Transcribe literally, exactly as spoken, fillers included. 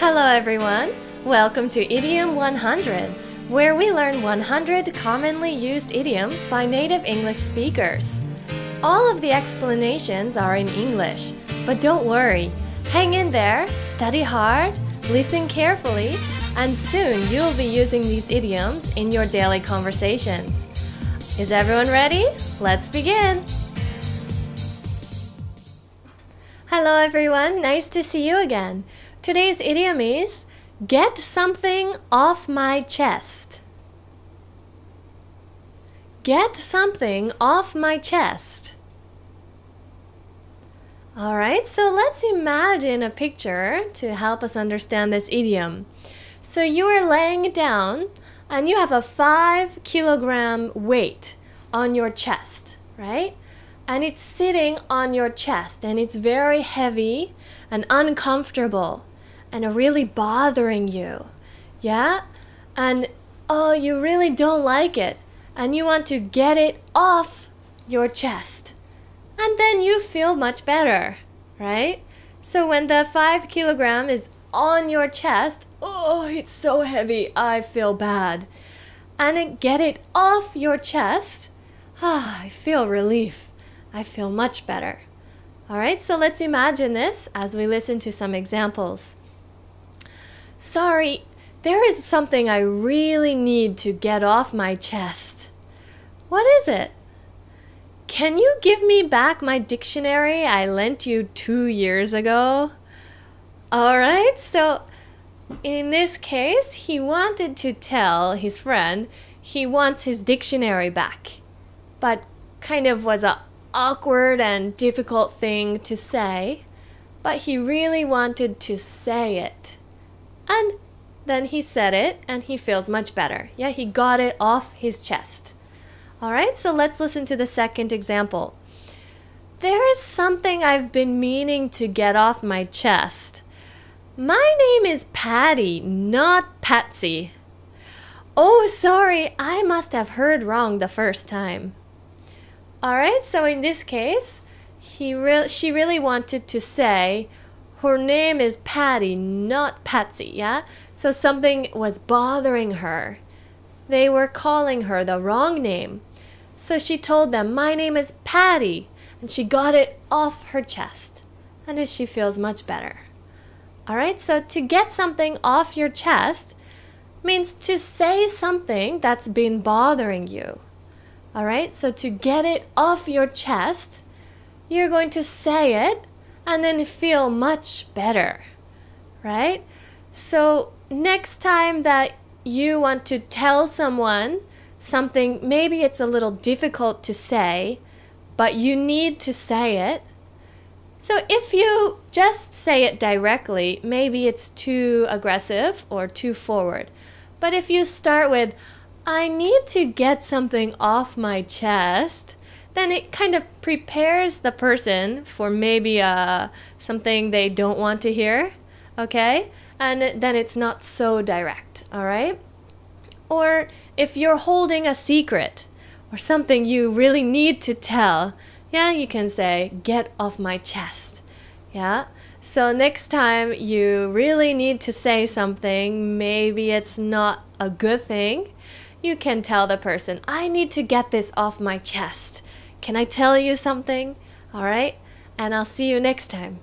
Hello everyone! Welcome to Idiom one hundred, where we learn one hundred commonly used idioms by native English speakers. All of the explanations are in English, but don't worry. Hang in there, study hard, listen carefully, and soon you'll be using these idioms in your daily conversations. Is everyone ready? Let's begin! Hello everyone, nice to see you again. Today's idiom is, get something off my chest. Get something off my chest. Alright, so let's imagine a picture to help us understand this idiom. So you are laying down and you have a five kilogram weight on your chest, right? And it's sitting on your chest and it's very heavy and uncomfortable. And are really bothering you, yeah? And oh, you really don't like it, and you want to get it off your chest. And then you feel much better, right? So when the five kilogram is on your chest, oh, it's so heavy, I feel bad. And get it off your chest, ah, I feel relief. I feel much better. All right, so let's imagine this as we listen to some examples. Sorry, there is something I really need to get off my chest. What is it? Can you give me back my dictionary I lent you two years ago? Alright, so in this case, he wanted to tell his friend he wants his dictionary back, but kind of was an awkward and difficult thing to say, but he really wanted to say it. And then he said it and he feels much better. Yeah, he got it off his chest. All right, so let's listen to the second example. There is something I've been meaning to get off my chest. My name is Patty, not Patsy. Oh, sorry, I must have heard wrong the first time. All right, so in this case, he re- she really wanted to say, her name is Patty, not Patsy, yeah? So something was bothering her. They were calling her the wrong name. So she told them, my name is Patty, and she got it off her chest. And she feels much better. All right, so to get something off your chest means to say something that's been bothering you. All right, so to get it off your chest, you're going to say it, and then feel much better, right? So next time that you want to tell someone something, maybe it's a little difficult to say, but you need to say it. So if you just say it directly, maybe it's too aggressive or too forward. But if you start with, I need to get something off my chest, then it kind of prepares the person for maybe uh, something they don't want to hear, okay? And then it's not so direct, all right? Or if you're holding a secret or something you really need to tell, yeah, you can say, get off my chest, yeah? So next time you really need to say something, maybe it's not a good thing, you can tell the person, I need to get this off my chest. Can I tell you something? All right, and I'll see you next time.